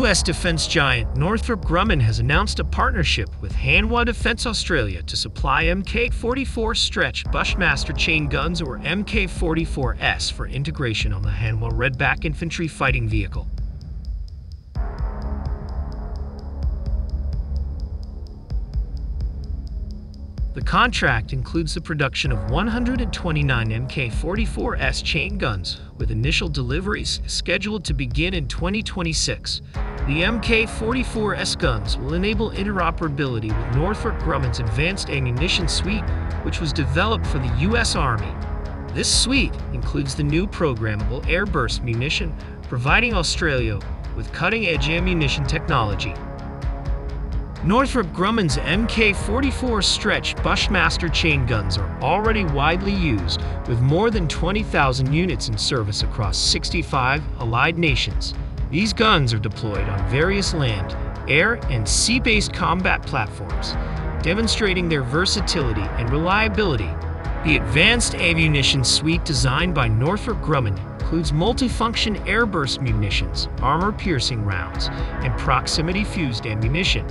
U.S. defense giant Northrop Grumman has announced a partnership with Hanwha Defense Australia to supply Mk44 Stretch Bushmaster Chain Guns, or Mk44S, for integration on the Hanwha Redback infantry fighting vehicle. The contract includes the production of 129 Mk44S chain guns, with initial deliveries scheduled to begin in 2026. The Mk44S guns will enable interoperability with Northrop Grumman's Advanced Ammunition Suite, which was developed for the U.S. Army. This suite includes the new programmable airburst munition, providing Australia with cutting-edge ammunition technology. Northrop Grumman's Mk44 Stretch Bushmaster chain guns are already widely used, with more than 20,000 units in service across 65 allied nations. These guns are deployed on various land, air, and sea-based combat platforms, demonstrating their versatility and reliability. The Advanced Ammunition Suite designed by Northrop Grumman includes multifunction airburst munitions, armor-piercing rounds, and proximity-fused ammunition.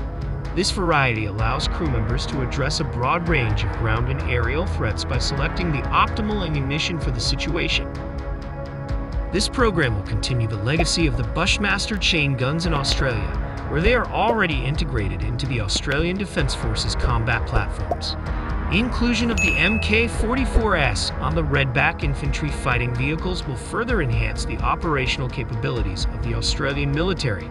This variety allows crew members to address a broad range of ground and aerial threats by selecting the optimal ammunition for the situation. This program will continue the legacy of the Bushmaster chain guns in Australia, where they are already integrated into the Australian Defence Forces combat platforms. Inclusion of the Mk44S on the Redback infantry fighting vehicles will further enhance the operational capabilities of the Australian military.